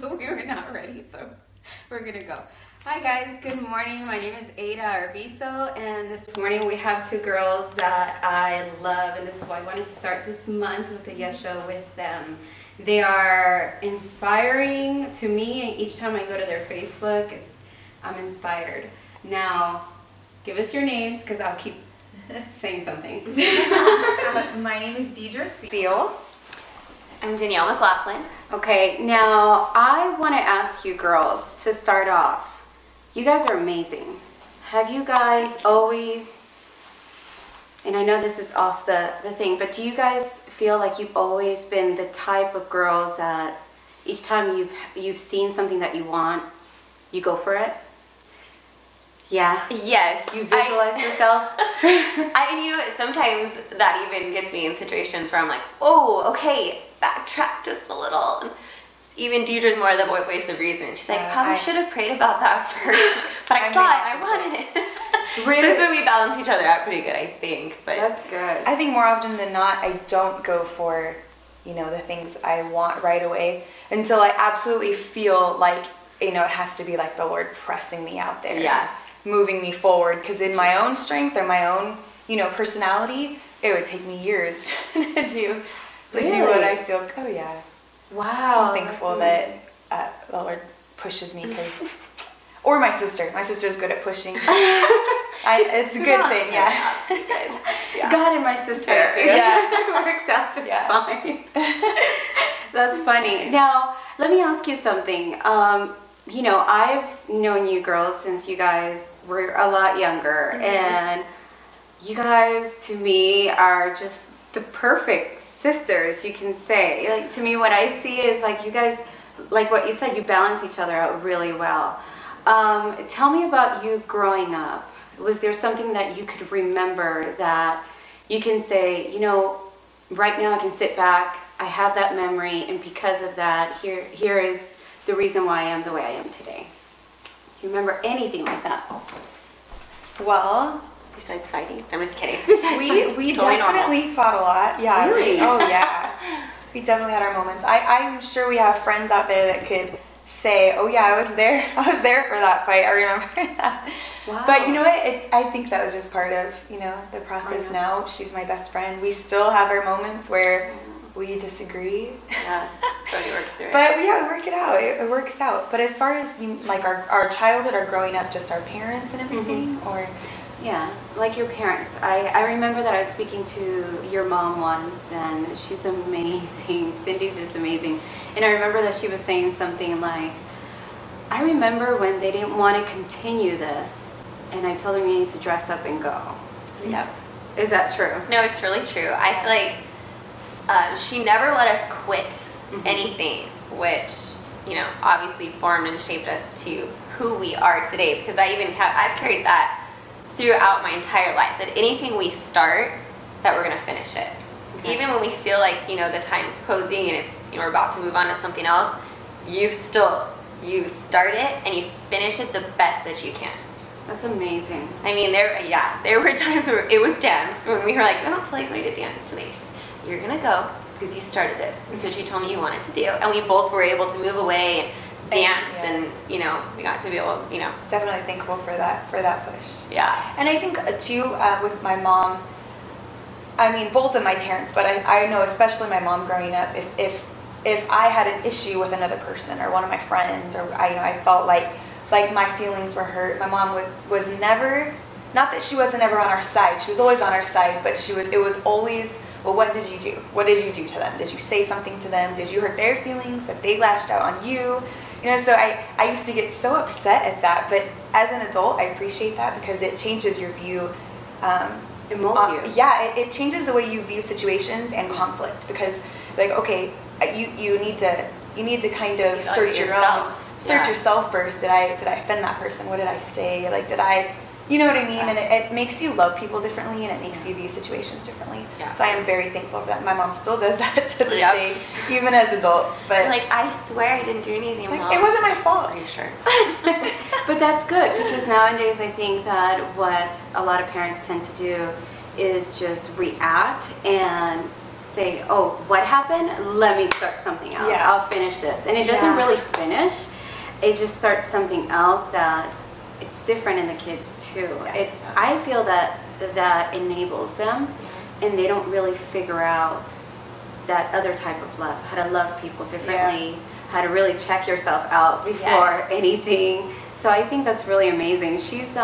so we were not ready, so we're gonna go. Hi guys, good morning. My name is Ada Arvizo, and this morning we have two girls that I love, and this is why I wanted to start this month with the Yes Show with them. They are inspiring to me, and each time I go to their Facebook, I'm inspired. Now, give us your names, because I'll keep saying something. My name is Deidre Steele. I'm Danielle McLaughlin. Okay, now I want to ask you girls to start off. You guys are amazing. Have you guys always, and I know this is off the thing, but do you guys feel like you've always been the type of girls that each time you've seen something that you want, you go for it? Yeah. Yes. You visualize yourself. You know, sometimes that even gets me in situations where I'm like, oh, okay, backtrack just a little. And even Deidre's more the voice of reason. She's like, probably should have prayed about that first, but I wanted it. Really? That's when we balance each other out pretty good, I think. But that's good. I think more often than not, I don't go for, you know, the things I want right away until I absolutely feel like, you know, it has to be like the Lord pressing me out there. Yeah. Moving me forward, because in my own strength or my own, you know, personality, it would take me years to do what I feel. Oh yeah. Wow. I'm thankful that the Lord pushes me, because, or my sister. My sister is good at pushing. It's a good thing. Yeah. Yeah. God and my sister. Yeah. Works out just fine. That's funny. Now, let me ask you something. You know, I've known you girls since you guys were a lot younger, and you guys to me are just the perfect sisters, you can say. Like, to me, what I see is like you guys, like what you said, you balance each other out really well. Tell me about you growing up. Was there something that you could remember that you can say, you know, right now I can sit back, I have that memory, and because of that, here is the reason why I am the way I am today? Do you remember anything like that? Well, besides fighting, I'm just kidding. We totally definitely fought a lot. Yeah. Really? Oh yeah. We definitely had our moments. I'm sure we have friends out there that could say, oh yeah, I was there for that fight. I remember that. Wow. But you know what? I think that was just part of, you know, the process. Now she's my best friend. We still have our moments where we disagree. Yeah. But yeah, we work it out. It works out. But as far as like our childhood, or growing up, just our parents and everything, or yeah, like your parents. I remember that I was speaking to your mom once, and she's amazing. Cindy's just amazing. And I remember that she was saying something like, "I remember when they didn't want to continue this, and I told them you need to dress up and go." Yeah. Is that true? No, it's really true. I feel like she never let us quit anything, which, you know, obviously formed and shaped us to who we are today, because I've carried that throughout my entire life, that anything we start, that we're going to finish it. Okay. Even when we feel like, you know, the time is closing and it's, you know, we're about to move on to something else, you start it and you finish it the best that you can. That's amazing. I mean, there were times where it was dance, when we were like, I don't feel like we did dance today. You're going to go, because you started this. This is what you told me you wanted to do. And we both were able to move away and dance, and you know, we got to be able, you know. Definitely thankful for that push. Yeah. And I think too, with my mom, I mean, both of my parents, but I know especially my mom growing up, if I had an issue with another person or one of my friends, or I felt like my feelings were hurt, my mom was never, not that she wasn't ever on our side, she was always on our side, but it was always, well, what did you do? What did you do to them? Did you say something to them? Did you hurt their feelings? That they lashed out on you? You know, so I used to get so upset at that, but as an adult, I appreciate that, because it changes your view. It molds you. Yeah, it changes the way you view situations and conflict, because, like, okay, you need to kind of search yourself first. Did I offend that person? What did I say? Like, did I? You know what I mean? And it makes you love people differently, and it makes you view situations differently. Yeah. So I am very thankful for that. My mom still does that to this day, even as adults. But like, I swear I didn't do anything wrong. It wasn't my fault. Are you sure? But that's good, because nowadays I think that what a lot of parents tend to do is just react and say, oh, what happened? Let me start something else. Yeah. I'll finish this. And it doesn't really finish. It just starts something else that it's different in the kids too. It, I feel that that enables them and they don't really figure out that other type of love, how to love people differently, how to really check yourself out before anything. So I think that's really amazing. She's, you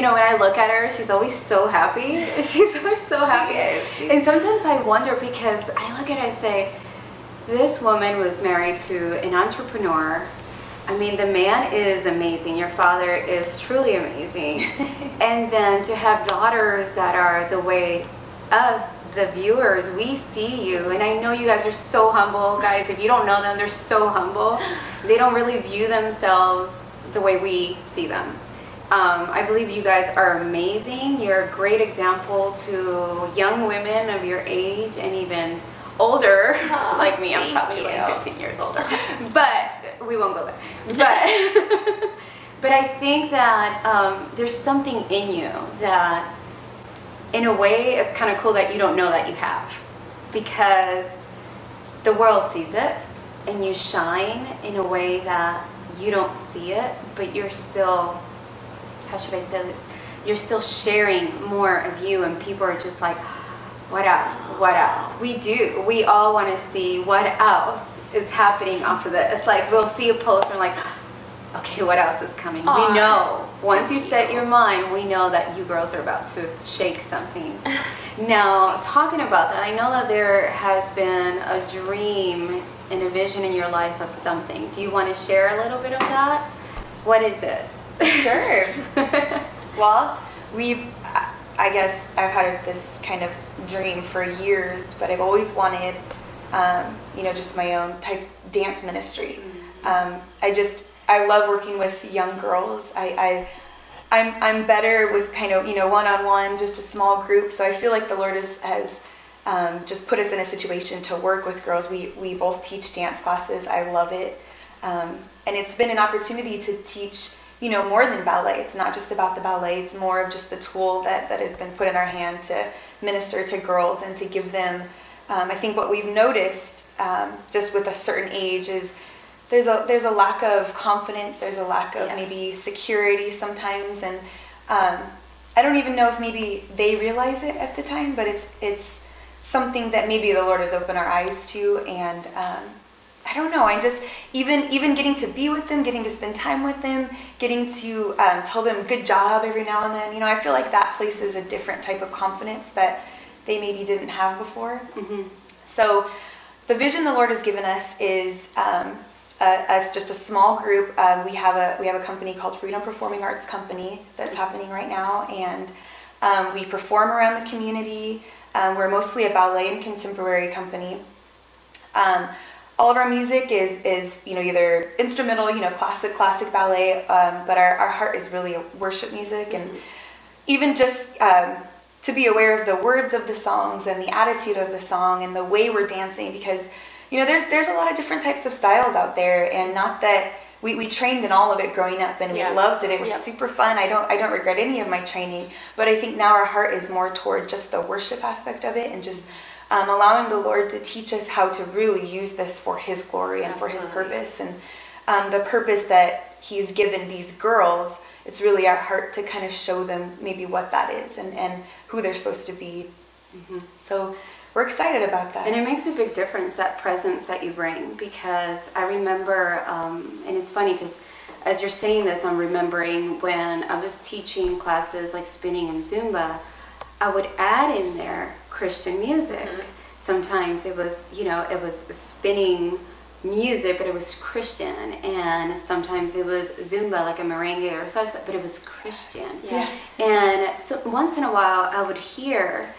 know, when I look at her, she's always so happy. She's always so happy. And sometimes I wonder, because I look at her and say, this woman was married to an entrepreneur. I mean, the man is amazing. Your father is truly amazing. And then to have daughters that are the way us, the viewers, we see you. And I know you guys are so humble, guys. If you don't know them, they're so humble. They don't really view themselves the way we see them. I believe you guys are amazing. You're a great example to young women of your age and even older, like me. I'm probably like 15 years older, but we won't go there. But, but I think that there's something in you that, in a way, it's kind of cool that you don't know that you have, because the world sees it and you shine in a way that you don't see it, but you're still, how should I say this? You're still sharing more of you, and people are just like, what else? What else? We do. We all want to see what else is happening off of this. Like, we'll see a post and we're like, okay, what else is coming? Aww. We know. Once you set your mind, we know that you girls are about to shake something. Now, talking about that, I know that there has been a dream and a vision in your life of something. Do you want to share a little bit of that? What is it? Sure. Well, I guess I've had this kind of dream for years, but I've always wanted, you know, just my own type dance ministry. I love working with young girls. I'm better with kind of, you know, one-on-one, just a small group. So I feel like the Lord has just put us in a situation to work with girls. We both teach dance classes. I love it. And it's been an opportunity to teach, you know, more than ballet. It's not just about the ballet. It's more of just the tool that has been put in our hand to minister to girls and to give them, I think what we've noticed just with a certain age is there's a lack of confidence. There's a lack of maybe security sometimes. And I don't even know if maybe they realize it at the time, but it's something that maybe the Lord has opened our eyes to. And I don't know, I just, even getting to be with them, getting to spend time with them, getting to tell them good job every now and then, you know, I feel like that places a different type of confidence that they maybe didn't have before. So the vision the Lord has given us is as just a small group. We have a company called Freedom Performing Arts Company that's happening right now, and we perform around the community. We're mostly a ballet and contemporary company. All of our music is you know, either instrumental, you know, classic ballet, but our heart is really worship music. And even just to be aware of the words of the songs and the attitude of the song and the way we're dancing, because, you know, there's a lot of different types of styles out there, and not that we trained in all of it growing up, and we loved it. It was super fun. I don't regret any of my training, but I think now our heart is more toward just the worship aspect of it, and just allowing the Lord to teach us how to really use this for His glory and for His purpose. And the purpose that He's given these girls, it's really our heart to kind of show them maybe what that is and who they're supposed to be. So we're excited about that. And it makes a big difference, that presence that you bring, because I remember, and it's funny because as you're saying this, I'm remembering when I was teaching classes like spinning and Zumba, I would add in there Christian music. Sometimes it was, you know, it was spinning music, but it was Christian, and sometimes it was Zumba, like a merengue or salsa, but it was Christian. And so once in a while, I would hear,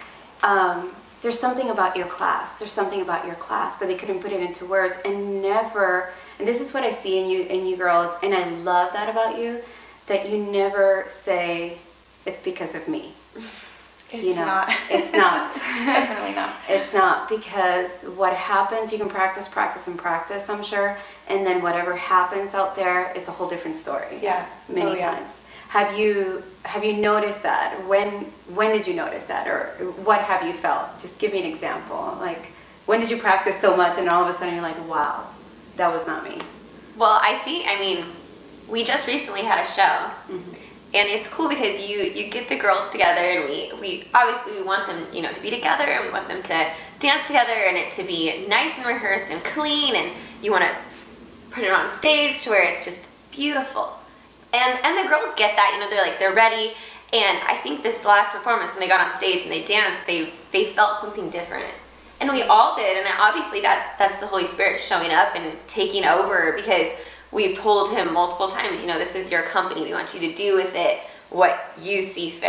there's something about your class. There's something about your class, but they couldn't put it into words, and never. And this is what I see in you girls, and I love that about you, that you never say it's because of me. It's not. It's not. It's definitely not. It's not, because what happens, you can practice, I'm sure, and then whatever happens out there is a whole different story. Many times. Have you noticed that? When did you notice that, or what have you felt? Just give me an example. Like, when did you practice so much and all of a sudden you're like, wow, that was not me? Well, I think, I mean, we just recently had a show, mm-hmm. and it's cool because you get the girls together, and we obviously we want them, you know, to be together, and we want them to dance together, and it to be nice and rehearsed and clean, and you want to put it on stage to where it's just beautiful. And the girls get that, you know, they're ready. And I think this last performance, when they got on stage and they danced, they felt something different. And we all did, and obviously that's the Holy Spirit showing up and taking over, because we've told him multiple times, you know, this is your company. We want you to do with it what you see fit.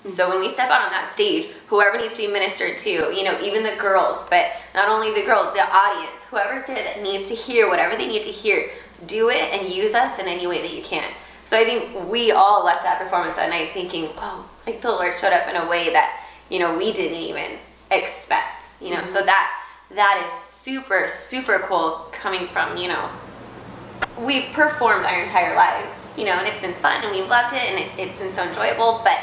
Mm-hmm. So when we step out on that stage, whoever needs to be ministered to, you know, even the girls, but not only the girls, the audience, whoever's there that needs to hear whatever they need to hear, do it and use us in any way that you can. So I think we all left that performance that night thinking, whoa, like the Lord showed up in a way that, you know, we didn't even expect, you know, mm-hmm. so that is super, super cool, coming from, you know, we've performed our entire lives, you know, and it's been fun and we've loved it and it's been so enjoyable, but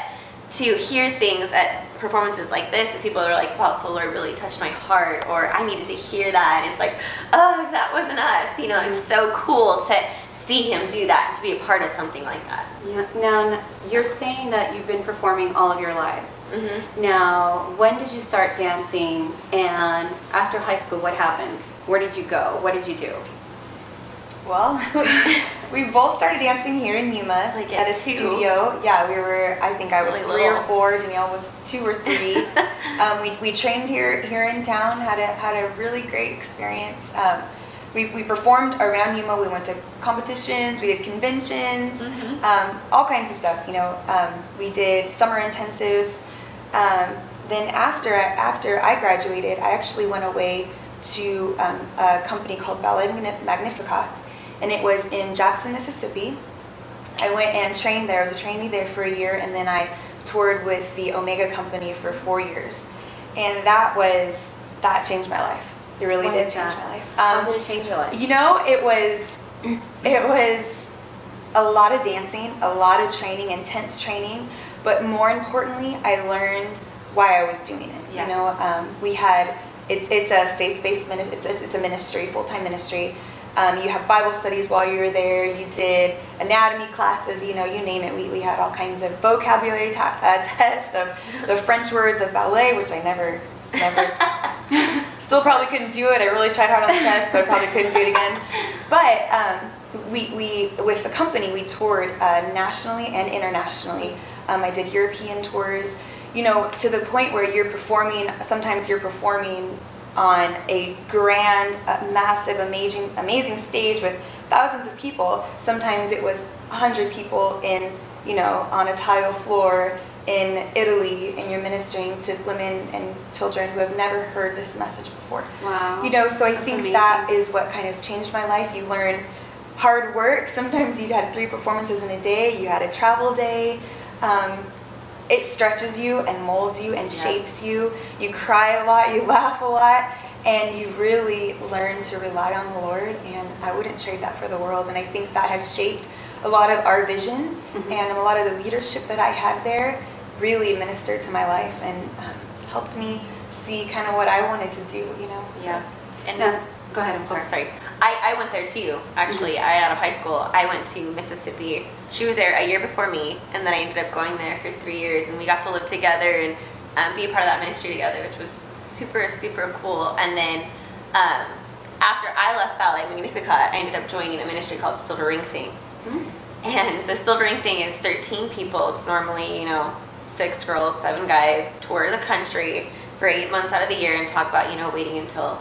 to hear things at performances like this, and people are like, wow, the Lord really touched my heart, or I needed to hear that, and it's like, oh, that wasn't us, you know, mm-hmm. it's so cool to see him do that, to be a part of something like that. Yeah. Now, you're saying that you've been performing all of your lives. Mm-hmm. Now, when did you start dancing, and after high school, what happened? Where did you go? What did you do? Well, we both started dancing here in Yuma, like at a studio. Yeah, we were, I think I was really three or four, Danielle was 2 or 3. We trained here in town, had a really great experience. We performed around Yuma. We went to competitions, we did conventions, mm-hmm. All kinds of stuff, you know. We did summer intensives. Then after I graduated, I actually went away to a company called Ballet Magnificat, and it was in Jackson, Mississippi. I went and trained there. I was a trainee there for a year, and then I toured with the Omega company for 4 years. And that changed my life. It really did change my life. How did it change your life? You know, it was a lot of dancing, a lot of training, intense training, but more importantly, I learned why I was doing it. Yeah. You know, we had, it's a faith-based ministry, it's a ministry, full-time ministry. You have Bible studies while you were there, you did anatomy classes, you know, you name it. We had all kinds of vocabulary tests of the French words of ballet, which I never still probably couldn't do it. I really tried hard on the test, but I probably couldn't do it again. But we with the company, we toured nationally and internationally. I did European tours, you know, to the point where sometimes you're performing on a grand, massive, amazing stage with thousands of people. Sometimes it was 100 people in, you know, on a tile floor in Italy, and you're ministering to women and children who have never heard this message before. Wow. You know, so I think amazing. That is what kind of changed my life. You learn hard work. Sometimes you had 3 performances in a day. You had a travel day. It stretches you and molds you and shapes you. You cry a lot, you laugh a lot, and you really learn to rely on the Lord, and I wouldn't trade that for the world. And I think that has shaped a lot of our vision, mm-hmm. and a lot of the leadership that I had there really ministered to my life and helped me see kind of what I wanted to do, you know? So. Yeah. And now, go ahead, I'm sorry. Oh, sorry. I went there too, actually. Mm-hmm. Out of high school, I went to Mississippi. She was there a year before me, and then I ended up going there for 3 years, and we got to live together and be a part of that ministry together, which was super, super cool. And then after I left Ballet Magnificat, I ended up joining a ministry called the Silver Ring Thing. Mm-hmm. And the Silver Ring Thing is 13 people. It's normally, you know, 6 girls, 7 guys, tour the country for 8 months out of the year and talk about, you know, waiting to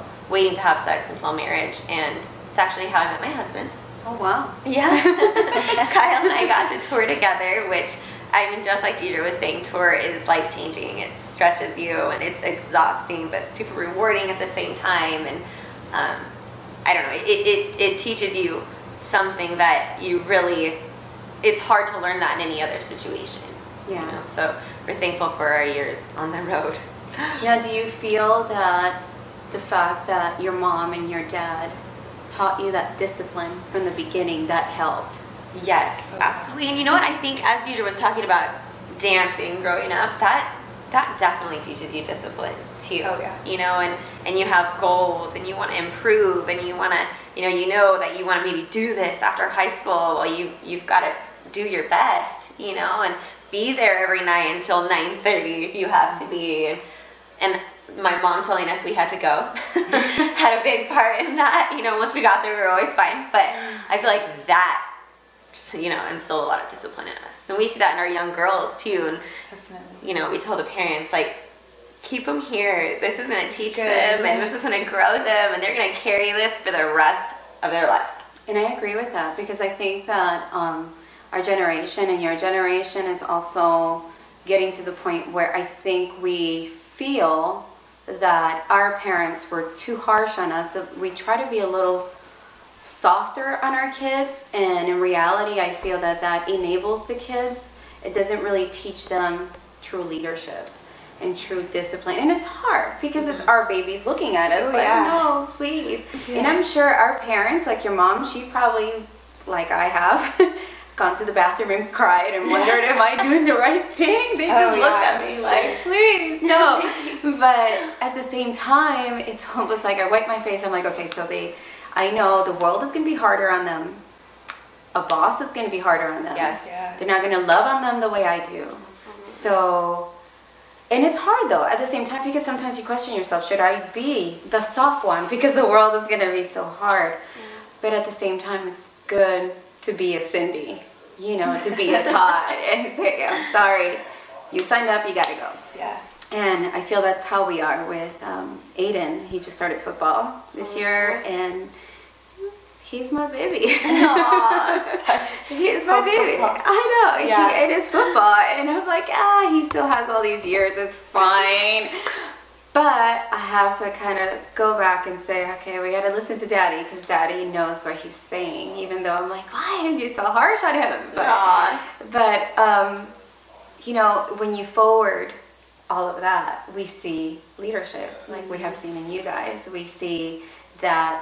have sex until marriage, and it's actually how I met my husband. Oh wow. Yeah. Kyle and I got to tour together, which, I mean, just like Deidre was saying, tour is life-changing. It stretches you, and it's exhausting, but super rewarding at the same time, and I don't know, it teaches you something that you really, it's hard to learn that in any other situation. Yeah. You know? So we're thankful for our years on the road. Now, do you feel that the fact that your mom and your dad taught you that discipline from the beginning, that helped? Yes, absolutely. And you know what, I think as Deidre was talking about dancing growing up, that definitely teaches you discipline too. Oh, yeah. You know, and you have goals and you want to improve and you want to, you know that you want to maybe do this after high school. Well, you've got to do your best, you know, and be there every night until 9:30 if you have to be. And my mom telling us we had to go had a big part in that. You know, once we got there, we were always fine. But I feel like that, you know, instilled a lot of discipline in us. And we see that in our young girls too. And definitely, you know, we tell the parents, like, keep them here. This is going to teach them, and this is going to grow them, and they're going to carry this for the rest of their lives. And I agree with that, because I think that our generation and your generation is also getting to the point where I think we feel that our parents were too harsh on us, so we try to be a little softer on our kids, and in reality I feel that enables the kids. It doesn't really teach them true leadership and true discipline, and it's hard because it's our babies looking at us no, please. And I'm sure our parents, like your mom, she probably, like I have, gone to the bathroom and cried and wondered, am I doing the right thing? They just looked at me like, please, no. But at the same time, it's almost like I wipe my face, I'm like, okay, so I know the world is going to be harder on them. A boss is going to be harder on them. Yes. Yeah. They're not going to love on them the way I do. Absolutely. So, and it's hard though at the same time, because sometimes you question yourself, should I be the soft one? Because the world is going to be so hard. Yeah. But at the same time, it's good to be a Cindy, you know, to be a Todd and say, I'm sorry, you signed up, you got to go. Yeah. And I feel that's how we are with Aiden. He just started football this year, and he's my baby. He is my baby. Football. I know. Yeah. It is football. And I'm like, he still has all these years. It's fine. But I have to kind of go back and say, okay, we got to listen to Daddy, because Daddy knows what he's saying, even though I'm like, why are you so harsh on him? But you know, when you forward all of that, we see leadership, like we have seen in you guys. We see that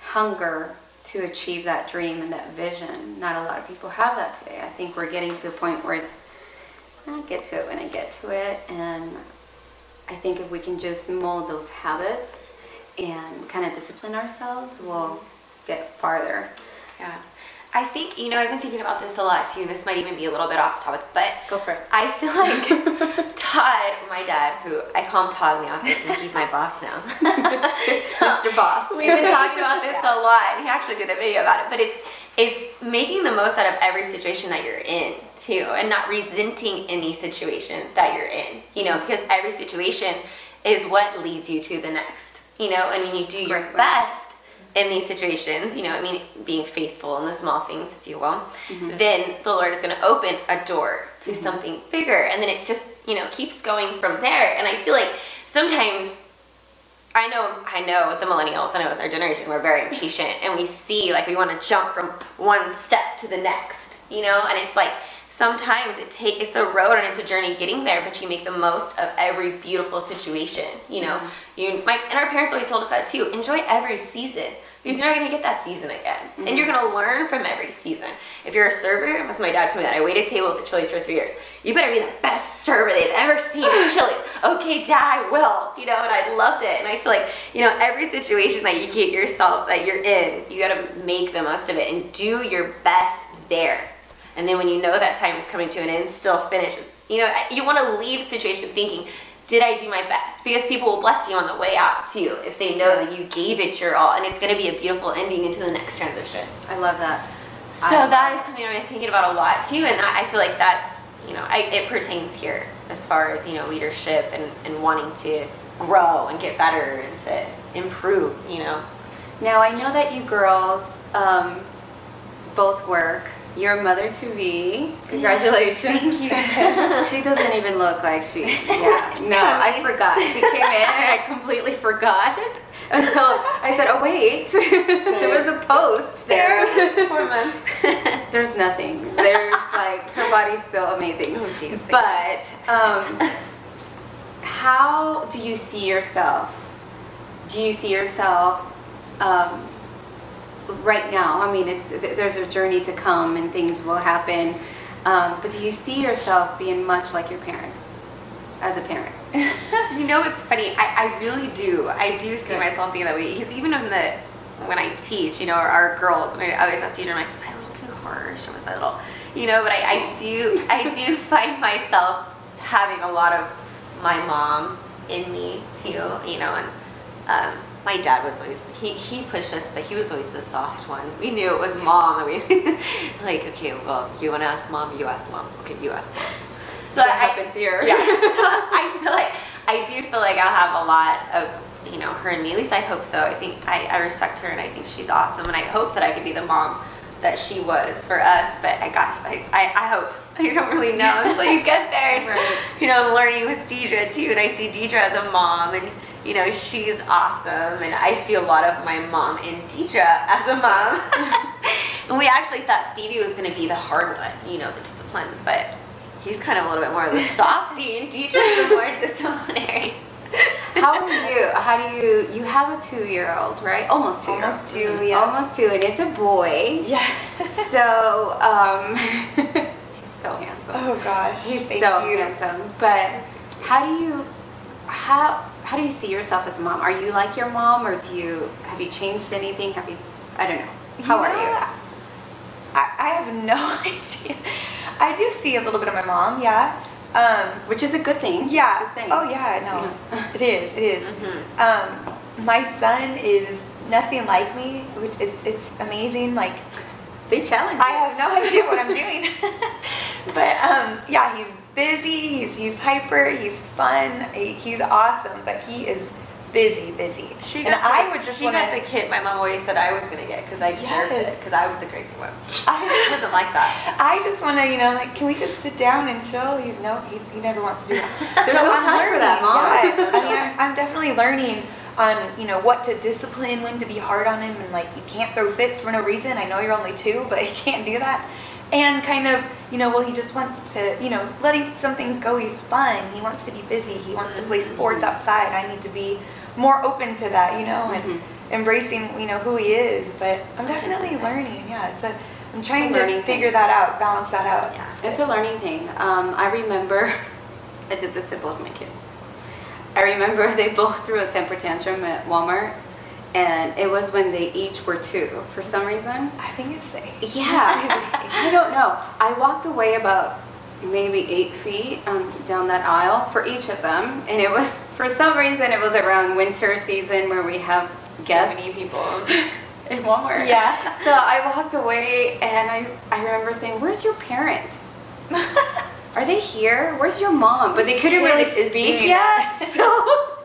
hunger to achieve that dream and that vision. Not a lot of people have that today. I think we're getting to a point where it's, I get to it when I get to it. And I think if we can just mold those habits and kind of discipline ourselves, we'll get farther. Yeah. I think, you know, I've been thinking about this a lot too, and this might even be a little bit off topic, but go for it. I feel like Todd, my dad, who I call him Todd in the office, and he's my boss now. Mr. Boss. We've been talking about this a lot, and he actually did a video about it, but it's making the most out of every situation that you're in too, and not resenting any situation that you're in, you know, because every situation is what leads you to the next, you know, and when you do your best in these situations, you know, I mean, being faithful in the small things, if you will, then the Lord is going to open a door to something bigger. And then it just, you know, keeps going from there. And I feel like sometimes, I know with the millennials, I know with our generation, we're very impatient, and we see, like, we want to jump from one step to the next, you know, and it's like, sometimes it's a road and it's a journey getting there, but you make the most of every beautiful situation, you know. And our parents always told us that too. Enjoy every season, because you're not going to get that season again. And you're going to learn from every season. If you're a server, that's my dad told me that. I waited tables at Chili's for 3 years. You better be the best server they've ever seen at Chili's. Okay, Dad, I will. You know, and I loved it. And I feel like, you know, every situation that you get yourself, that you're in, you got to make the most of it and do your best there. And then when you know that time is coming to an end, still finish. You know, you want to leave the situation thinking, did I do my best? Because people will bless you on the way out too, if they know that you gave it your all, and it's going to be a beautiful ending into the next transition. I love that. So that is something I've been thinking about a lot too, and I feel like that's, you know, it pertains here as far as, you know, leadership and wanting to grow and get better and to improve, you know. Now, I know that you girls both work. You're a mother to be. Congratulations. Thank you. She doesn't even look like she, no, I forgot. She came in and I completely forgot until I said, oh wait, there was a post there. 4 months. There's nothing. There's like, her body's still amazing. Oh, geez, but how do you see yourself? Do you see yourself right now? I mean, it's, there's a journey to come and things will happen, but do you see yourself being much like your parents as a parent? You know, it's funny, I really do. I do see myself being that way, because even in the, when I teach, you know, our girls, and I always ask teachers, I'm like, was I a little too harsh, or was I a little, you know, but I do find myself having a lot of my mom in me too, you know, and my dad was always, he pushed us, but he was always the soft one. We knew it was mom, and we like, okay, well, you want to ask mom, you ask mom, okay, you ask mom. So that happens here. Yeah. I do feel like I'll have a lot of, you know, her and me, at least I hope so. I think I respect her, and I think she's awesome, and I hope that I could be the mom that she was for us, but I hope. I don't really know until you get there. Right. You know, I'm learning with Deidre too, and I see Deidre as a mom, and you know, she's awesome, and I see a lot of my mom in Deidre as a mom. And we actually thought Stevie was going to be the hard one, you know, the discipline, but he's kind of a little bit more of the softy, and Deidre's the more disciplinary. How do you have a 2-year-old, right? Almost 2 years. Almost two, mm-hmm. Yeah. Almost two, and it's a boy. Yeah. So, he's so handsome. Oh gosh. He's so handsome. But how do you see yourself as a mom? Are you like your mom, or have you changed anything? I don't know. How are you? I have no idea. I do see a little bit of my mom, yeah. Which is a good thing. Yeah. Just saying. Oh yeah, no. Yeah. It is. Mm-hmm. My son is nothing like me, which it's amazing. Like, they challenge me. I have no idea what I'm doing. But yeah, he's busy, he's hyper, he's fun, he's awesome, but he is busy. She got the kid my mom always said I was going to get, because I deserved it, because I was the crazy one. I wasn't like that. I just want to, you know, like, can we just sit down and chill? You know, he never wants to do that. There's so no time for that, Mom. Yeah. I mean, I'm definitely learning on, you know, what to discipline, when to be hard on him, and like, you can't throw fits for no reason. I know you're only 2, but you can't do that. And kind of, you know, well, he just wants to, you know, letting some things go. He's fun. He wants to be busy. He wants to play sports outside. I need to be more open to that, you know, and embracing, you know, who he is. But I'm definitely learning. Yeah, I'm trying to figure that out, balance that out. Yeah, it's a learning thing. I remember I did this to both my kids. I remember they both threw a temper tantrum at Walmart, and it was when they each were 2 for some reason. I think it's safe. Yeah, I don't know. I walked away about maybe 8 feet down that aisle for each of them, and it was, for some reason, it was around winter season where we have guests. So many people in Walmart. Yeah. So I walked away, and I remember saying, "Where's your parent? Are they here? Where's your mom?" But they couldn't really speak yet, so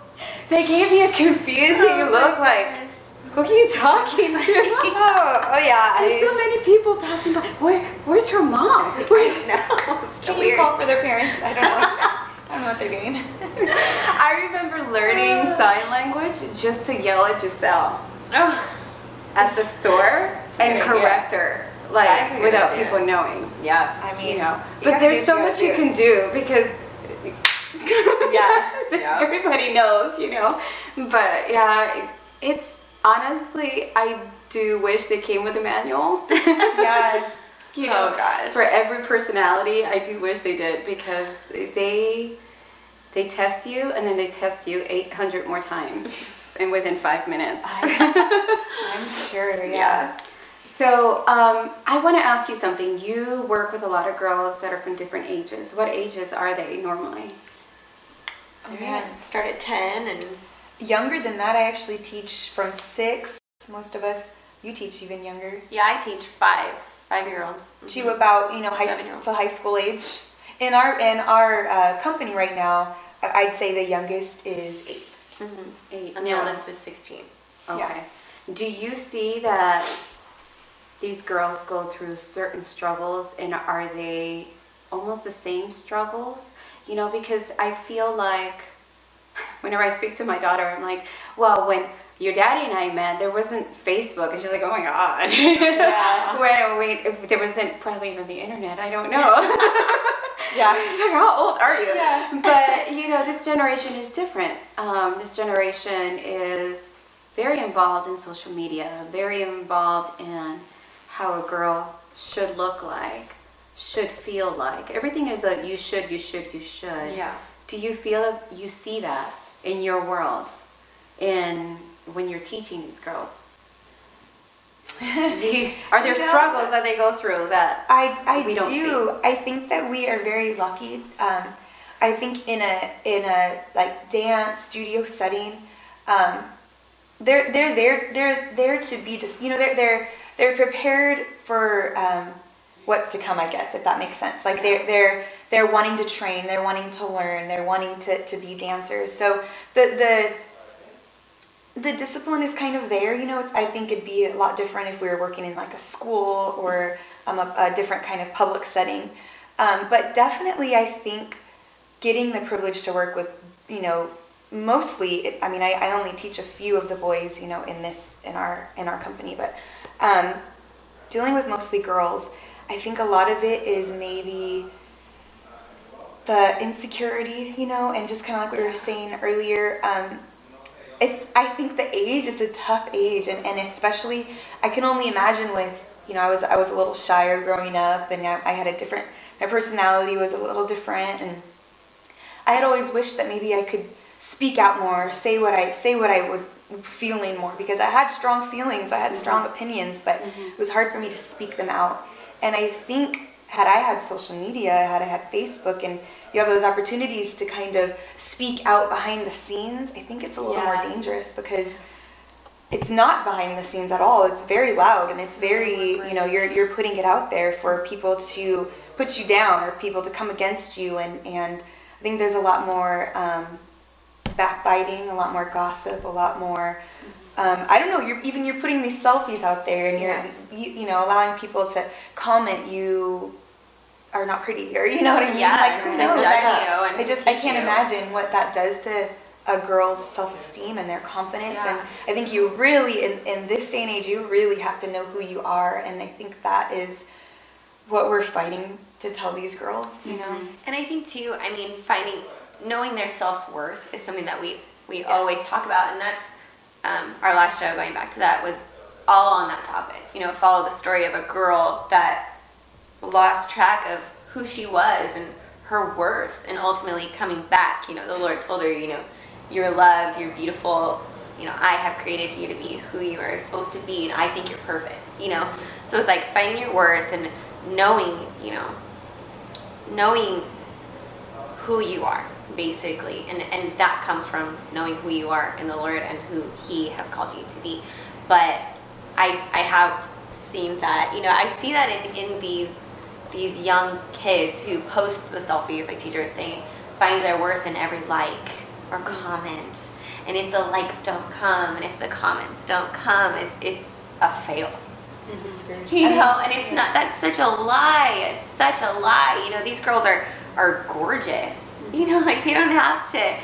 they gave me a confusing look, like, "Who are you talking to?" Oh yeah. There's so many people passing by. Where's her mom? Can you call for their parents? I don't know. I don't know what they're doing. I remember learning sign language just to yell at Giselle at the store and correct her, like, without people knowing. Yeah, I mean, you know. But there's so much you can do, because yeah, everybody knows, you know. But yeah, it's honestly, I do wish they came with a manual. Yeah. You know, for every personality, I do wish they did, because they test you, and then they test you 800 more times, and within 5 minutes. I'm sure, yeah. So I want to ask you something. You work with a lot of girls that are from different ages. What ages are they normally? Oh, yeah, start at 10, and younger than that. I actually teach from 6. Most of us, you teach even younger. Yeah, I teach 5-year-olds to about, you know, high school age. In our company right now, I'd say the youngest is 8. Mm-hmm. 8. And the oldest is 16. Okay. Yeah. Do you see that these girls go through certain struggles, and are they almost the same struggles? You know, because I feel like whenever I speak to my daughter, I'm like, well, when your daddy and I met, there wasn't Facebook, and she's like, "Oh my God!" Yeah. wait, there wasn't probably even the internet. I don't know. Yeah, she's like, "How old are you?" Yeah. But you know, this generation is different. This generation is very involved in social media, very involved in how a girl should look like, should feel like. Everything is a you should, you should, you should. Yeah. Do you feel that you see that in your world and when you're teaching these girls? Are there struggles that they go through that I don't see? I think that we are very lucky. I think in a like dance studio setting, they're there to be just, you know, they're prepared for what's to come, I guess, if that makes sense. Like they're wanting to train, they're wanting to learn, they're wanting to be dancers. So the discipline is kind of there, you know. I think it'd be a lot different if we were working in like a school or a different kind of public setting. But definitely I think getting the privilege to work with, you know, mostly, I mean, I only teach a few of the boys, you know, in our company, but dealing with mostly girls, I think a lot of it is maybe the insecurity, you know, and just kind of like we were saying earlier, I think the age is a tough age, and especially, I can only imagine with, you know, I was a little shyer growing up, and I had a different, my personality was a little different, and I had always wished that maybe I could speak out more, say what I was feeling more, because I had strong feelings, I had strong opinions, but it was hard for me to speak them out. And I think had I had social media, had I had Facebook, and you have those opportunities to kind of speak out behind the scenes, I think it's a little more dangerous, because it's not behind the scenes at all. It's very loud, and it's very, you know, you're putting it out there for people to put you down or people to come against you, and I think there's a lot more backbiting, a lot more gossip, a lot more, I don't know, you're putting these selfies out there, and you know, allowing people to comment you are not pretty, or you know what I mean? Like, who knows? I can't imagine what that does to a girl's self-esteem and their confidence. And I think you really, in this day and age, you really have to know who you are, and I think that is what we're fighting to tell these girls, you know? And I think too, I mean, knowing their self-worth is something that we always talk about, and that's our last show, going back to that, was all on that topic. You know, follow the story of a girl that lost track of who she was and her worth, and ultimately coming back. You know, the Lord told her, you know, you're loved, you're beautiful, you know, I have created you to be who you are supposed to be, and I think you're perfect, you know? So it's like finding your worth and knowing, you know, knowing who you are, basically, and that comes from knowing who you are in the Lord and who He has called you to be. But I have seen that, you know, I see that in these young kids who post the selfies, like teacher was saying, find their worth in every like or comment, and if the likes don't come and if the comments don't come, it's a fail. It's discouraging, you know, and it's not. That's such a lie. It's such a lie. You know, these girls are gorgeous. You know, like they don't have to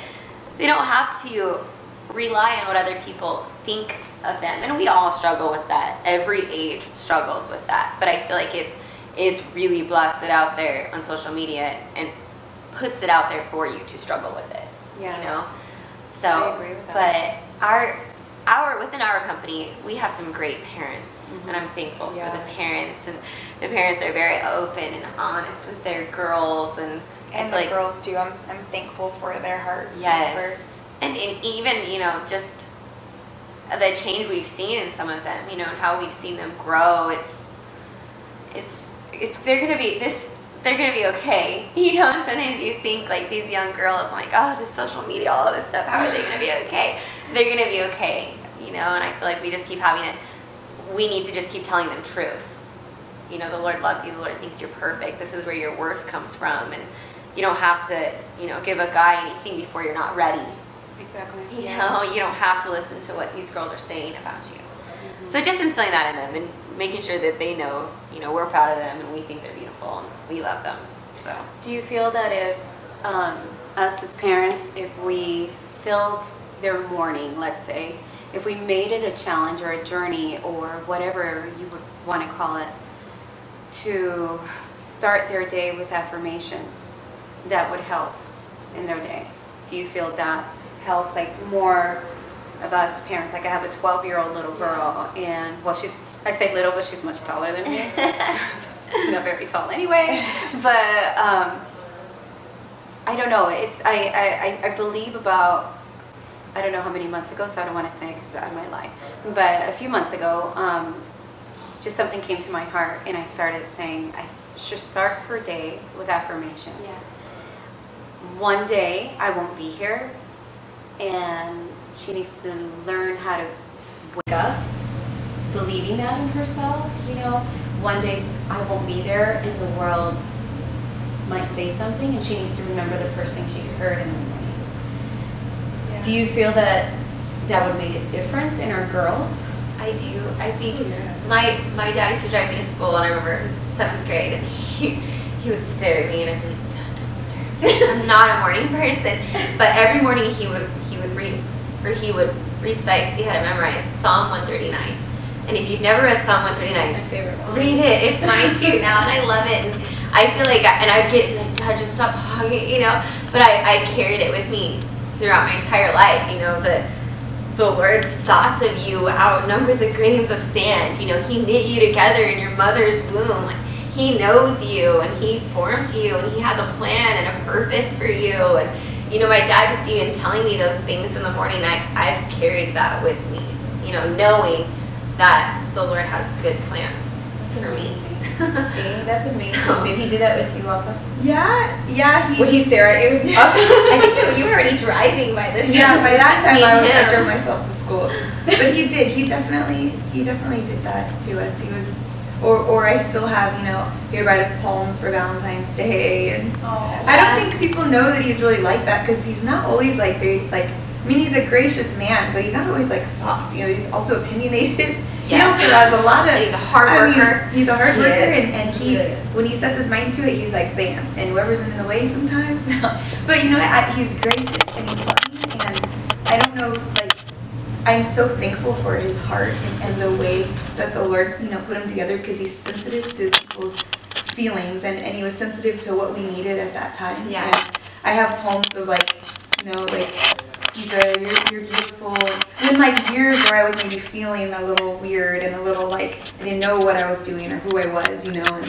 rely on what other people think of them. And we all struggle with that. Every age struggles with that. But I feel like it's really blasted out there on social media and puts it out there for you to struggle with it. Yeah. You know? So I agree with that. But our within our company, we have some great parents, and I'm thankful for the parents, and the parents are very open and honest with their girls, and the girls too. I'm thankful for their hearts. Yes. And even, you know, just the change we've seen in some of them, you know, and how we've seen them grow. It's they're gonna be okay. You know, and sometimes you think like these young girls, like, oh, this social media, all this stuff, how are they gonna be okay? They're gonna be okay, you know, and I feel like we need to just keep telling them truth. You know, the Lord loves you, the Lord thinks you're perfect, this is where your worth comes from, and you don't have to, you know, give a guy anything before you're not ready. Exactly. You know, you don't have to listen to what these girls are saying about you. So just instilling that in them and making sure that they know, you know, we're proud of them and we think they're beautiful and we love them. So do you feel that if us as parents, if we filled their morning, let's say, if we made it a challenge or a journey or whatever you would want to call it, to start their day with affirmations, that would help in their day? Do you feel that helps, like more of us parents. Like I have a 12-year-old little girl, and well, I say little, but she's much taller than me. Not very tall anyway, but I don't know. It's I believe about, I don't know how many months ago, so I don't want to say because I might lie, but a few months ago, just something came to my heart, and I started saying I should start her day with affirmations. Yeah. One day I won't be here, and she needs to learn how to wake up believing that in herself. You know, one day I won't be there, and the world might say something, and she needs to remember the first thing she heard in the morning. Yeah. Do you feel that that would make a difference in our girls? I do. I think my dad used to drive me to school, and I remember 7th grade, and he would stare at me, and I'd be like, Dad, don't stare. I'm not a morning person, but every morning he would recite, because he had it memorized, Psalm 139. And if you've never read Psalm 139, that's my favorite one. Read it. It's mine too now, and I love it. And I feel like, and I'd get like, God, just stop hugging, you know. But I carried it with me throughout my entire life. You know, the Lord's thoughts of you outnumber the grains of sand. You know, He knit you together in your mother's womb. He knows you, and He formed you, and He has a plan and a purpose for you. And you know, my dad just even telling me those things in the morning, I've carried that with me. You know, knowing that the Lord has good plans for me. See, that's amazing. So, did he do that with you also? Yeah. Would he stare at you? I think you were already driving by this time. Yeah, by that time I drove myself to school. But he did. He definitely did that to us. He was, or I still have, you know, he would write us poems for Valentine's Day, and I don't think people know that he's really like that, because he's not always like very like. I mean, he's a gracious man, but he's not always like soft. You know, he's also opinionated. Yes. He also has a lot of. He's a hard worker. He's a hard worker, and when he sets his mind to it, he's like bam. And whoever's in the way sometimes. But you know, he's gracious and he's loving, and I don't know. Like, I'm so thankful for his heart and the way that the Lord, you know, put him together, because he's sensitive to people's feelings, and he was sensitive to what we needed at that time. Yeah. And I have poems of like, you know, like. You're beautiful. And then like years where I was maybe feeling a little weird and a little like I didn't know what I was doing or who I was, you know, and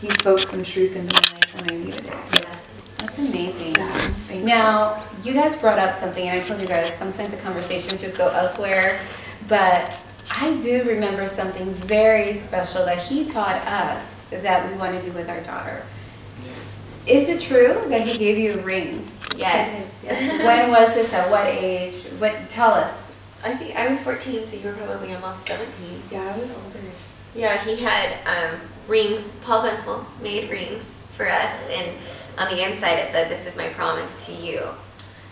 he spoke some truth into my life when I needed it. So. Yeah. That's amazing. Yeah, now, you guys brought up something, and I told you guys sometimes the conversations just go elsewhere, but I do remember something very special that he taught us that we want to do with our daughter. Is it true that he gave you a ring? Yes. When was this? At what age? What? Tell us. I think I was 14, so you were probably almost 17. Yeah, I was older. Yeah, he had rings. Paul Bensel made rings for us, and on the inside it said, "This is my promise to you."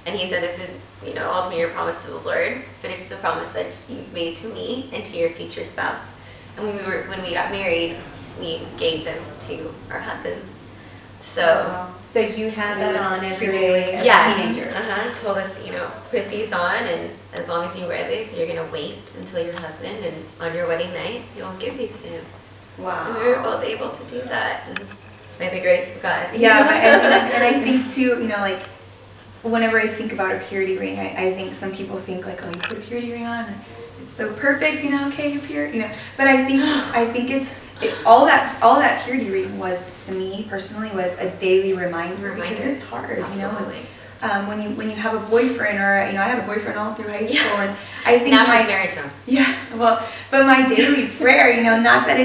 And he said, "This is, you know, ultimately your promise to the Lord, but it's the promise that you've made to me and to your future spouse." And when we got married, we gave them to our husbands. So, wow. So you had that on every day as a teenager. Told us, you know, put these on, and as long as you wear these, you're gonna wait until your husband, and on your wedding night, you'll give these to him. Wow. And we were both able to do that, and by the grace of God. Yeah, and I think too, you know, like whenever I think about a purity ring, I think some people think like, oh, you put a purity ring on, it's so perfect, you know, okay, you're pure, you know. But I think it's. All that purity ring was, to me personally, was a daily reminder. Because it's hard, absolutely. You know. When you have a boyfriend, or you know, I had a boyfriend all through high school, and I think now she's married to him. Yeah, well, but my daily prayer, you know, not that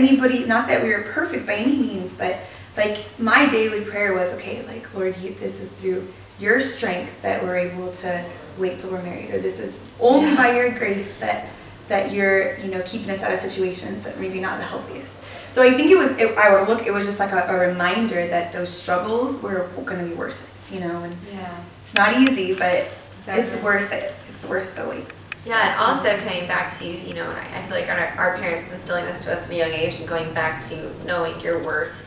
we were perfect by any means, but like my daily prayer was, okay, like Lord, this is through your strength that we're able to wait till we're married, or this is only by your grace that you're, you know, keeping us out of situations that maybe not the healthiest. So I think it was just like a reminder that those struggles were going to be worth it, you know, and it's not easy, but it's worth it. It's worth the wait. Yeah, and also coming back to, you know, and I feel like our parents instilling this to us at a young age, and going back to knowing your worth,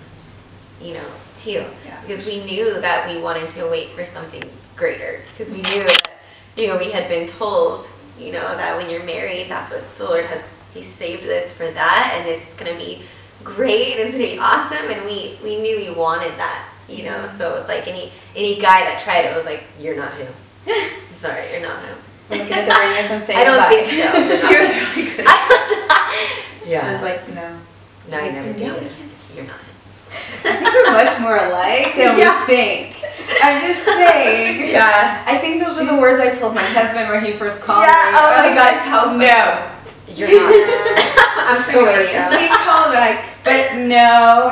you know, too. Yeah. Because we knew that we wanted to wait for something greater, because we knew that, you know, we had been told, you know, that when you're married, that's what the Lord has, He saved this for that, and it's going to be great, and it's going to be awesome, and we knew we wanted that, you know, so it's like any guy that tried it was like, you're not him. I'm sorry, you're not him. Looking at the ring as I'm saying, I don't think so. She was really good. Yeah. She was like, no. No, I never did. You're not. I think we're much more alike than we think. I'm just saying. Yeah. I think those are the words I told my husband when he first called me. Oh my gosh, how funny. No. You're not. I'm sorry. He called me like, but no.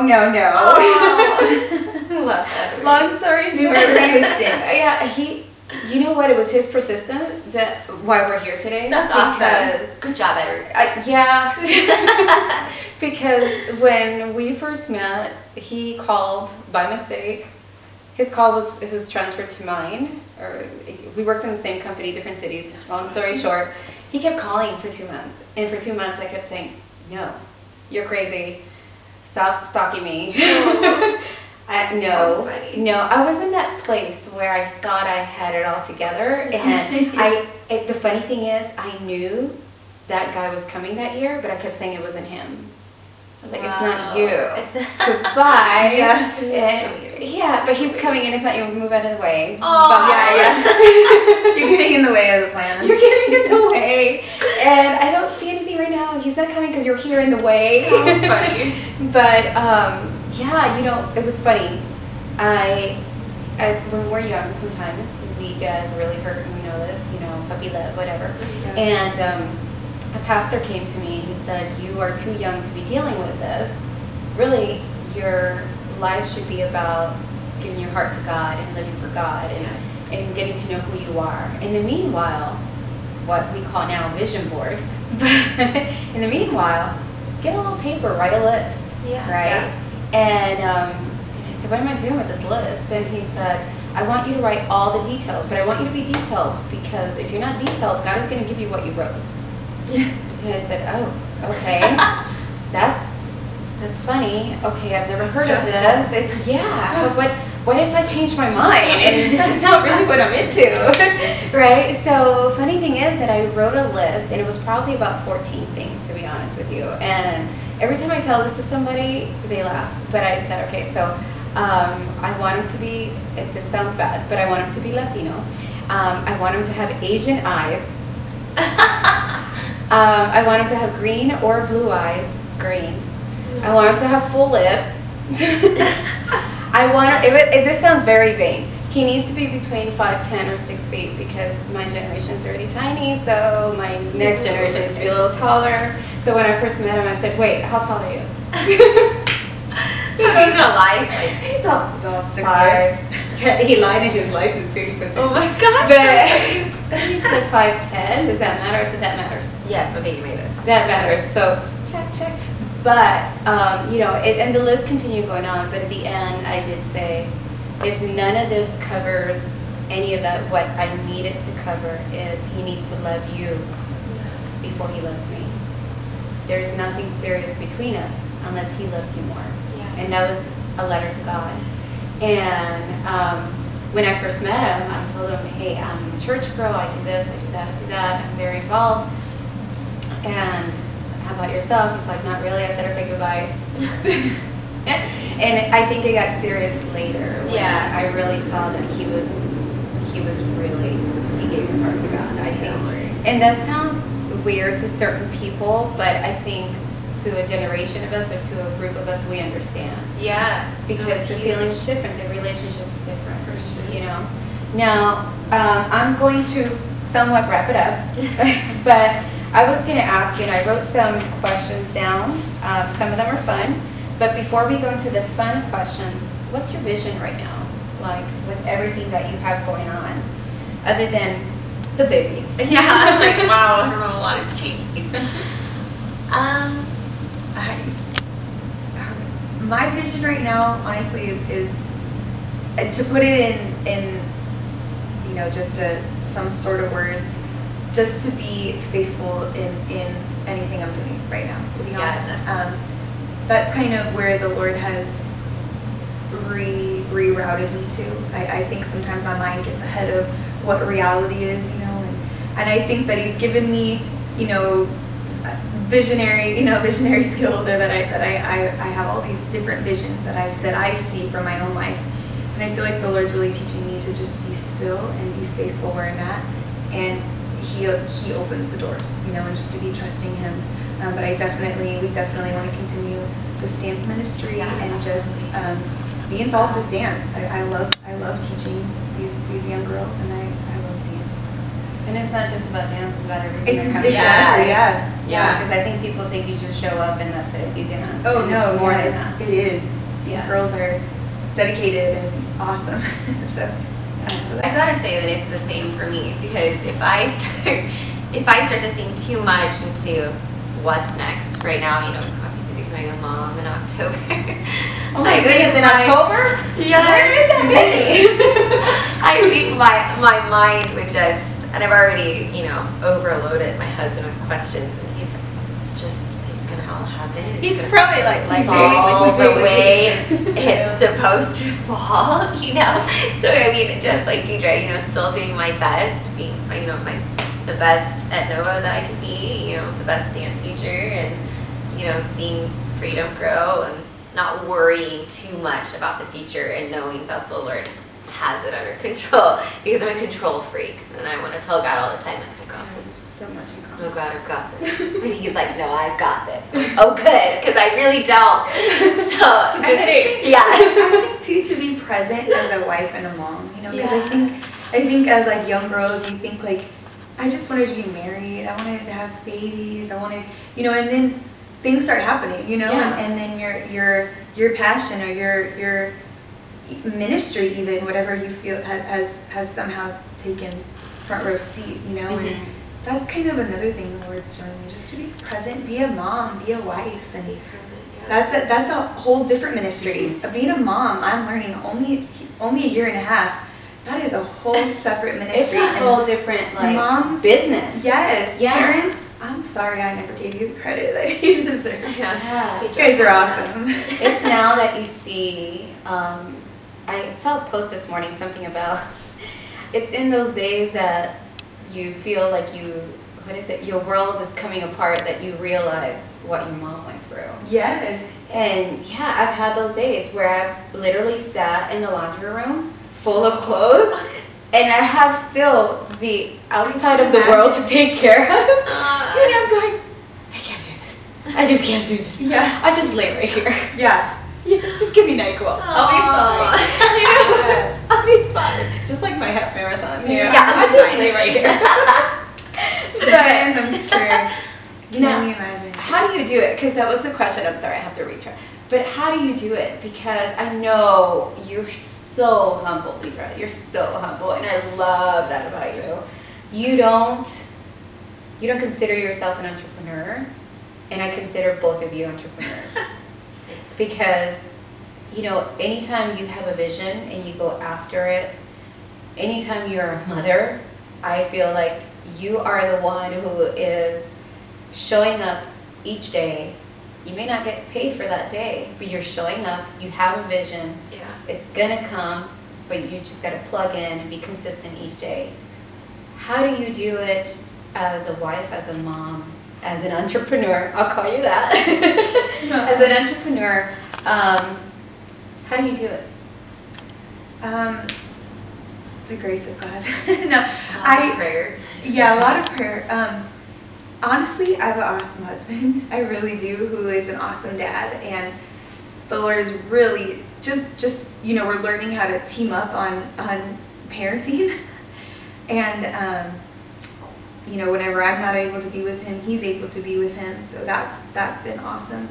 Oh. Love that. Long story short. Persistent. Yeah, he, you know what, it was his persistence that why we're here today. That's awesome. Good job, Edward. Yeah. Because when we first met, he called by mistake. His call was, it was transferred to mine, or we worked in the same company, different cities. Long story short, he kept calling for 2 months, and for 2 months I kept saying, no, you're crazy, stop stalking me. No, I was in that place where I thought I had it all together, and the funny thing is, I knew that guy was coming that year, but I kept saying it wasn't him. I was like, wow. It's not you. Goodbye. Yeah, but he's coming in. It's not you. Move out of the way. Bye. Yeah. You're getting in the way of the plan. You're getting in the way. And I don't see anything right now. He's not coming because you're here in the way. Oh, funny. But yeah, you know, it was funny. When we're young, sometimes we get really hurt. And you know this. You know, puppy love, whatever. Yeah. And a pastor came to me. He said, "You are too young to be dealing with this. Really, your life should be about giving your heart to God and living for God and getting to know who you are. In the meanwhile, what we call now a vision board. In the meanwhile, get a little paper, write a list, And I said, "What am I doing with this list?" And he said, "I want you to write all the details, but I want you to be detailed because if you're not detailed, God is going to give you what you wrote." And I said, "Oh, okay, that's funny. Okay, I've never heard of this. It's but what if I change my mind? And this is not really what I'm into, right?" So funny thing is that I wrote a list, and it was probably about 14 things, to be honest with you. And every time I tell this to somebody, they laugh. But I said, "Okay, so I want him to be. This sounds bad, but I want him to be Latino. I want him to have Asian eyes." I want him to have green or blue eyes. Green. I want him to have full lips. I want him, this sounds very vain. He needs to be between 5'10" or 6 feet because my generation is already tiny, so my next generation needs to be a little taller. So when I first met him, I said, "Wait, how tall are you?" He's not lying. He's all 6'5". He lied in his license too. He put 6'5". Oh my God. But, he said 5'10". Does that matter? I said that matters. Yes. Okay, you made it. That matters. So check. But you know, and the list continued going on. But at the end, I did say, if none of this covers any of that, what I needed to cover is he needs to love you before he loves me. There's nothing serious between us unless he loves you more. Yeah. And that was a letter to God. And when I first met him, I told him, "Hey, I'm a church girl, I do this, I do that, I'm very involved. And how about yourself?" He's like, "Not really." I said, "Okay, goodbye." And I think it got serious later when I really saw that he was really, he gave his heart to God, I think. And that sounds weird to certain people, but I think to a generation of us or to a group of us, we understand. Yeah. Because the feeling's different, the relationship's different. For sure. You know? Now, I'm going to somewhat wrap it up, but I was going to ask you, and I wrote some questions down. Some of them are fun, but before we go into the fun questions, what's your vision right now? Like, with everything that you have going on, other than the baby. Yeah, I'm like, wow, her whole lot is changing. My vision right now, honestly, is to put it in you know, just some sort of words, just to be faithful in anything I'm doing right now, to be honest. That's kind of where the Lord has rerouted me to. I think sometimes my mind gets ahead of what reality is, you know, and I think that He's given me, you know, visionary skills, or that I have all these different visions that I see from my own life, and I feel like the Lord's really teaching me to just be still and be faithful where I'm at, and he opens the doors, you know, and just to be trusting him. But we definitely want to continue this dance ministry and just be involved with dance. I love teaching these young girls, and I love dance. And it's not just about dance; it's about everything. Exactly. Yeah. Because I think people think you just show up and that's it. You cannot. Oh no, it's more than that. It is. These girls are dedicated and awesome. So I gotta say that it's the same for me, because if I start to think too much into what's next right now, you know, obviously becoming a mom in October. Oh my goodness, in October? Yes. Where is that baby? I think my mind would just, and I've already, you know, overloaded my husband with questions, and he's like, just, it's gonna all happen. He's probably like fall the way it's supposed to fall, you know? So I mean, just like Deidre, you know, still doing my best, being, you know, the best at Nova that I could be, you know, the best dance teacher, and, you know, seeing Freedom grow and not worrying too much about the future and knowing that the Lord has it under control, because I'm a control freak and I want to tell God all the time, like, oh, God, so much in common. Oh God, I've got this. And he's like, no, I've got this. Like, oh good, because I really don't. So I think too, to be present as a wife and a mom, you know, because I think as like young girls, you think like, I just wanted to be married, I wanted to have babies, I wanted, you know, and then things start happening, you know, and then your passion or your ministry, even whatever you feel has somehow taken front row seat, you know, and that's kind of another thing the Lord's showing me, just to be present, be a mom, be a wife, and that's a whole different ministry. Being a mom, I'm learning only a year and a half. That is a whole separate ministry. It's a whole different, like, mom's business. Yes. Yeah. Parents, I'm sorry I never gave you the credit that you deserve. Yeah. You guys are awesome. It's now that you see, I saw a post this morning, something about, it's in those days that you feel like you, what is it, your world is coming apart, that you realize what your mom went through. Yes. And yeah, I've had those days where I've literally sat in the laundry room full of clothes, and I have still the outside of the world to take care of. And I'm going, I can't do this. I just can't do this. Yeah. I just lay right here. Yeah. Just give me NyQuil. I'll be fine. Yeah. I'll be fine. Just like my half marathon here. Yeah. I just lay right here. Sometimes I'm sure. You know, can you imagine? How do you do it? Because that was the question. I'm sorry, I have to retry. But how do you do it? Because I know you're so humble, Deidre. You're so humble, and I love that about you. You don't consider yourself an entrepreneur, and I consider both of you entrepreneurs. Because, you know, anytime you have a vision and you go after it, anytime you're a mother, I feel like you are the one who is showing up each day. You may not get paid for that day, but you're showing up, you have a vision, it's gonna come, but you just gotta plug in and be consistent each day. How do you do it as a wife, as a mom, as an entrepreneur, I'll call you that, as an entrepreneur, how do you do it? The grace of God. A lot of prayer. Yeah, a lot of prayer. Honestly, I have an awesome husband. I really do, who is an awesome dad, and the Lord is really just you know, we're learning how to team up on parenting, and you know, whenever I'm not able to be with him, he's able to be with him. So that's been awesome.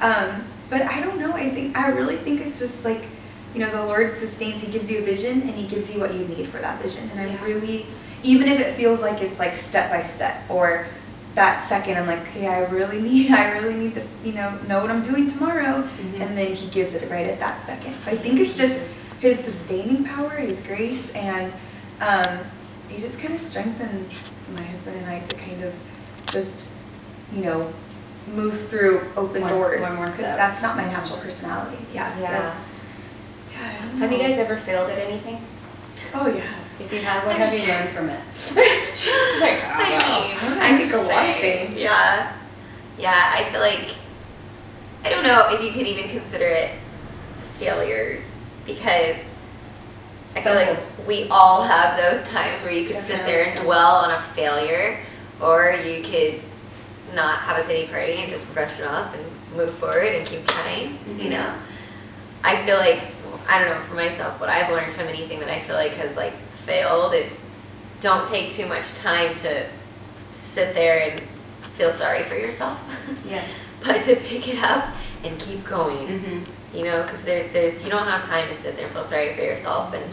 But I don't know. I really think it's just like, you know, the Lord sustains. He gives you a vision, and He gives you what you need for that vision. And I'm really, even if it feels like it's like step by step or that second, I'm like, okay, I really need to, you know what I'm doing tomorrow, and then He gives it right at that second. So I think it's just His sustaining power, His grace, and He just kind of strengthens my husband and I to kind of just, you know, move through open doors. Because that's not my natural personality. So, have you guys ever failed at anything? Oh yeah. If you have, what have you learned from it? Like, I think a lot of things. Yeah, I feel like, I don't know if you could even consider it failures, because I feel like we all have those times where you could sit there and dwell on a failure, or you could not have a pity party and just brush it off and move forward and keep trying, you know? I feel like, I don't know, for myself, what I've learned from anything that I feel like has like failed, it's don't take too much time to sit there and feel sorry for yourself. Yes. But to pick it up and keep going. You know, because there's you don't have time to sit there and feel sorry for yourself and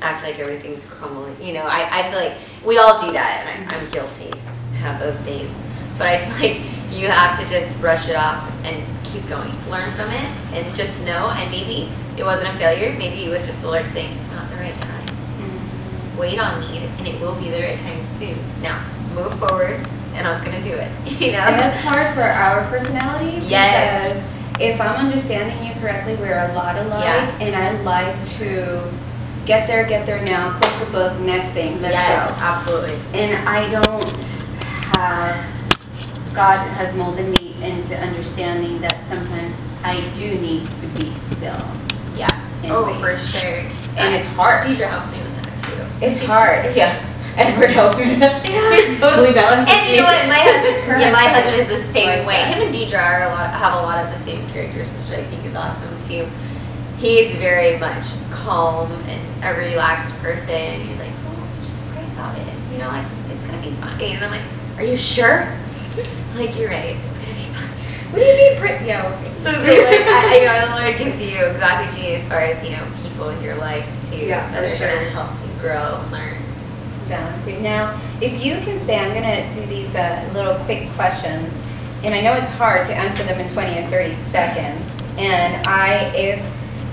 act like everything's crumbling. You know, I feel like we all do that, and I'm guilty. I have those days, but I feel like you have to just brush it off and keep going. Learn from it, and just know. And maybe it wasn't a failure. Maybe it was just the Lord saying it's not the right time. Wait on me, and it will be the right time soon. Now move forward, and I'm gonna do it. You know, and it's hard for our personality. Yes. If I'm understanding you correctly, we're a lot alike, and I like to get there now, close the book, next thing, let's go. Yes, absolutely. And I don't have, God has molded me into understanding that sometimes I do need to be still. Yeah, oh, for sure. And it's hard. Deidre helps me with that too. It's hard, Edward helps me with that. It's totally balanced. And you know what, my husband, my husband is the same way. Him and Deidre are have a lot of the same characters, which I think is awesome too. He is very much calm and a relaxed person. He's like, oh, let's just pray about it. You know, like just, it's gonna be fine. And I'm like, are you sure? I'm like, you're right. It's gonna be fine. What do you mean, pray? Yeah. So like, you know, the Lord gives you exactly what you need as far as you know people in your life too that are gonna help you grow and learn. Balance too. Now, if you can say, I'm going to do these little quick questions, and I know it's hard to answer them in 20 or 30 seconds, and if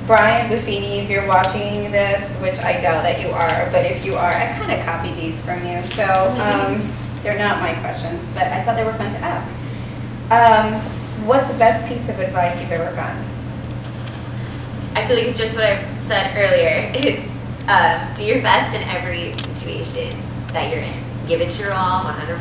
Brian Buffini, if you're watching this, which I doubt that you are, but if you are, I kind of copied these from you, so they're not my questions, but I thought they were fun to ask. What's the best piece of advice you've ever gotten? I feel like it's just what I said earlier. It's do your best in every situation that you're in. Give it your all, 100%,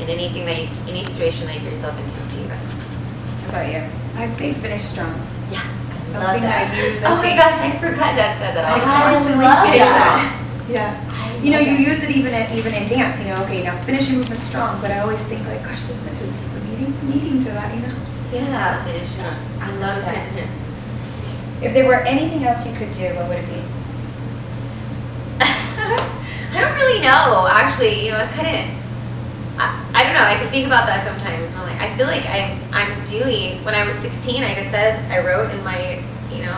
in anything that you, any situation that you put yourself into, do your best. How about you? I'd say finish strong. Yeah, that's something that I use. Oh my gosh, I forgot Dad said that. I constantly finish strong. Yeah, you know, you use it even in dance. You know, okay, now finish your movement strong. But I always think like, gosh, there's such a deeper meaning to that. You know? Yeah, finish strong. I love that. If there were anything else you could do, what would it be? I don't really know, actually. You know, it's kind of, I don't know, I can think about that sometimes. And I'm like, I feel like I'm doing, when I was 16, I just said, I wrote in my, you know,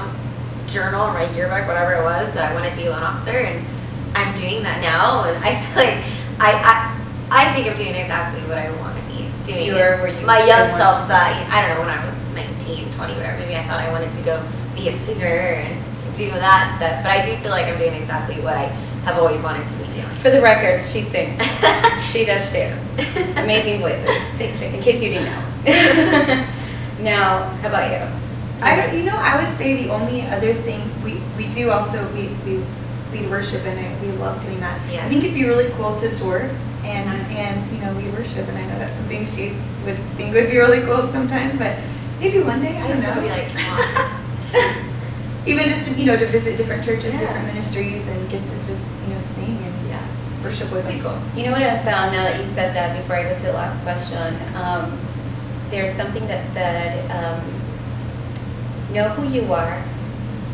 journal, or my yearbook, whatever it was, that I wanted to be a loan officer, and I'm doing that now, and I feel like, I think I'm doing exactly what I want to be doing. My young self thought, I don't know, when I was 19, 20, whatever, maybe I thought I wanted to go be a singer and do that stuff, but I do feel like I'm doing exactly what I have always wanted to be doing. For the record, she sings. She does sing. Amazing voices. In case you didn't know. Now, how about you? You know, I would say the only other thing we do also, we lead worship, and we love doing that. Yeah. I think it'd be really cool to tour and you know, lead worship, and I know that's something she would think would be really cool sometime, but maybe one day, I don't know. Be like, come on. Even just to, you know, to visit different churches, different ministries, and get to just, you know, sing and worship with people. You know what I found now that you said that, before I go to the last question, there's something that said, know who you are,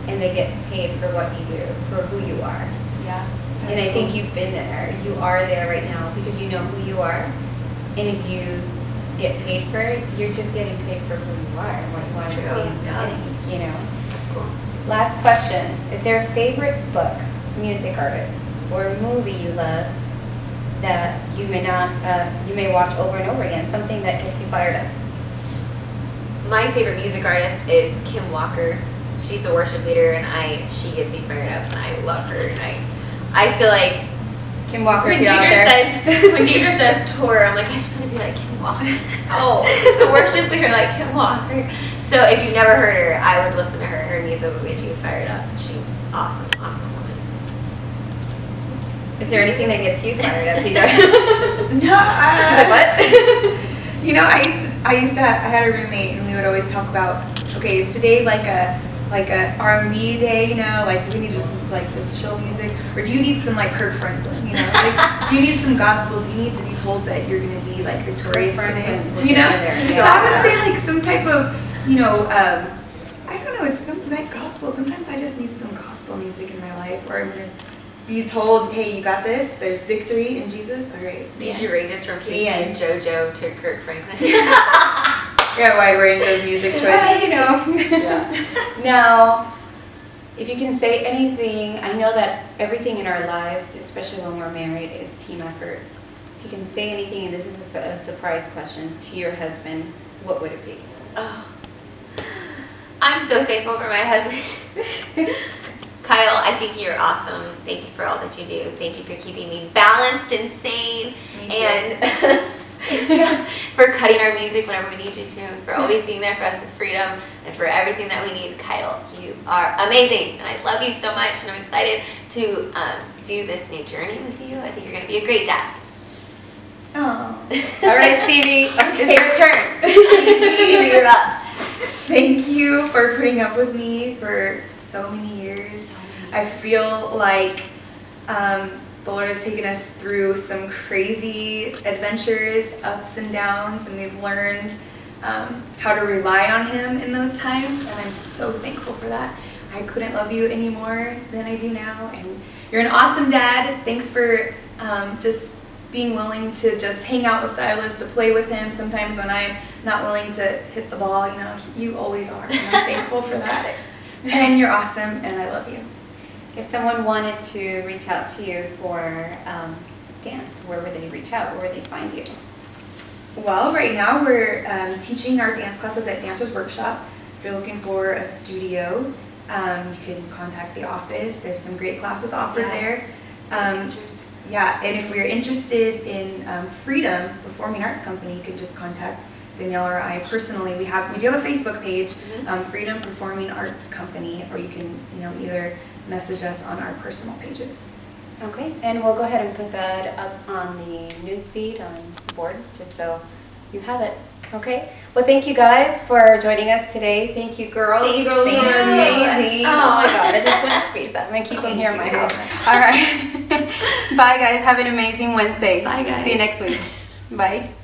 and they get paid for what you do, for who you are. Yeah. And I think you've been there. You are there right now because you know who you are, and if you get paid for it, you're just getting paid for who you are and what you want to be. Yeah. You know. That's cool. Last question. Is there a favorite book, music artist, or movie you love that you may not, you may watch over and over again, something that gets you fired up? My favorite music artist is Kim Walker. She's a worship leader, and she gets me fired up, and I love her. And I feel like Kim Walker, when Deidre says tour, I'm like, I just want to be like Kim Walker. Oh, the worship leader like Kim Walker. So if you've never heard her, I would listen to her. Her music would get you fired up. She's awesome, awesome woman. Is there anything that gets you fired up, Deidre? No. What? You know, I had a roommate, and we would always talk about, okay, is today like a like a R&B day, you know, like do we need just like just chill music, or do you need some like Kirk Franklin, you know, like do you need some gospel, do you need to be told that you're gonna be like victorious today, you know? So I would say like some type of, you know, I don't know, it's something like gospel. Sometimes I just need some gospel music in my life, or I'm gonna be told, hey, you got this, there's victory in Jesus, all right. Did you read this from Casey and JoJo to Kirk Franklin? Yeah, wide range of music choice. You know. Yeah. Now, if you can say anything, I know that everything in our lives, especially when we're married, is team effort. If you can say anything, and this is a surprise question, to your husband, what would it be? Oh, I'm so thankful for my husband. Kyle, I think you're awesome. Thank you for all that you do. Thank you for keeping me balanced and sane. And for cutting our music whenever we need you to, and for always being there for us with freedom, and for everything that we need. Kyle, you are amazing, and I love you so much, and I'm excited to do this new journey with you. I think you're going to be a great dad. Oh. All right, Stevie, it's your turn. Stevie, you're up. Thank you for putting up with me for so many years. I feel like the Lord has taken us through some crazy adventures, ups and downs, and we've learned how to rely on Him in those times, and I'm so thankful for that. I couldn't love you any more than I do now, and you're an awesome dad. Thanks for just being willing to just hang out with Silas, to play with him sometimes when I'm not willing to hit the ball. You know, you always are, and I'm thankful for that. And you're awesome, and I love you. If someone wanted to reach out to you for dance, where would they reach out? Where would they find you? Well, right now we're teaching our dance classes at Dancers Workshop. If you're looking for a studio, you can contact the office. There's some great classes offered there. Yeah, and if we're interested in Freedom Performing Arts Company, you can just contact Danielle or I personally. We do have a Facebook page, Freedom Performing Arts Company, or you can, you know, either message us on our personal pages. Okay, and we'll go ahead and put that up on the newsfeed on the board, just so you have it. Okay, well, thank you guys for joining us today. Thank you, girls. You girls are amazing. Oh my God, I just want to squeeze them and keep them here in my house. All right. Bye, guys. Have an amazing Wednesday. Bye, guys. See you next week. Bye.